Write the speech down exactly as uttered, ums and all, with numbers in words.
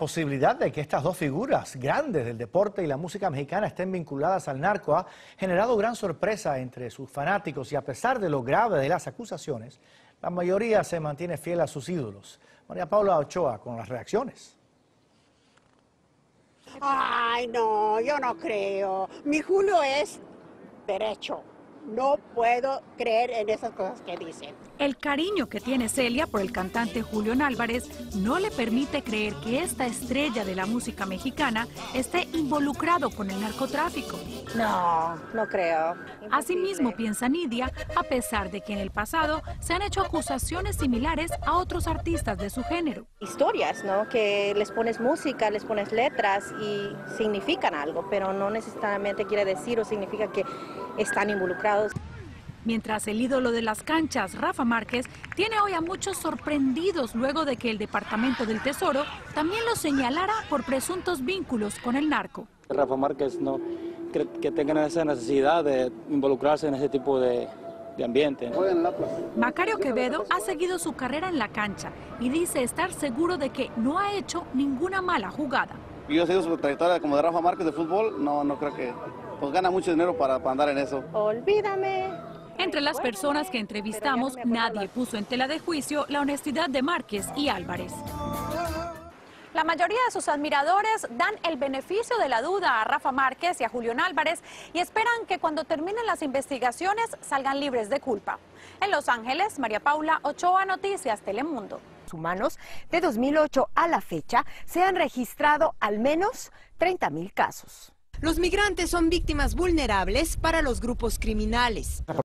posibilidad de que estas dos figuras grandes del deporte y la música mexicana estén vinculadas al narco ha generado gran sorpresa entre sus fanáticos y, a pesar de lo grave de las acusaciones, la mayoría se mantiene fiel a sus ídolos. María Paula Ochoa con las reacciones. Ay, no, yo no creo. Mi Julio es derecho. No puedo creer en esas cosas que dicen. El cariño que tiene Celia por el cantante Julión Álvarez no le permite creer que esta estrella de la música mexicana esté involucrado con el narcotráfico. No, no creo. Asimismo piensa Nidia, a pesar de que en el pasado se han hecho acusaciones similares a otros artistas de su género. Historias, ¿no? Que les pones música, les pones letras y significan algo, pero no necesariamente quiere decir o significa que están involucrados. Mientras el ídolo de las canchas, Rafa Márquez, tiene hoy a muchos sorprendidos luego de que el Departamento del Tesoro también lo señalara por presuntos vínculos con el narco. Rafa Márquez no cree que tengan esa necesidad de involucrarse en ese tipo de, de ambiente. Macario Quevedo ha seguido su carrera en la cancha y dice estar seguro de que no ha hecho ninguna mala jugada. Yo he seguido su trayectoria como de Rafa Márquez de fútbol, no, no creo que... Pues gana mucho dinero para, para andar en eso. Olvídame. Entre las personas que entrevistamos, nadie puso en tela de juicio la honestidad de Márquez y Álvarez. La mayoría de sus admiradores dan el beneficio de la duda a Rafa Márquez y a Julión Álvarez y esperan que cuando terminen las investigaciones salgan libres de culpa. En Los Ángeles, María Paula Ochoa, Noticias Telemundo. Humanos, de dos mil ocho a la fecha se han registrado al menos treinta mil casos. Los migrantes son víctimas vulnerables para los grupos criminales.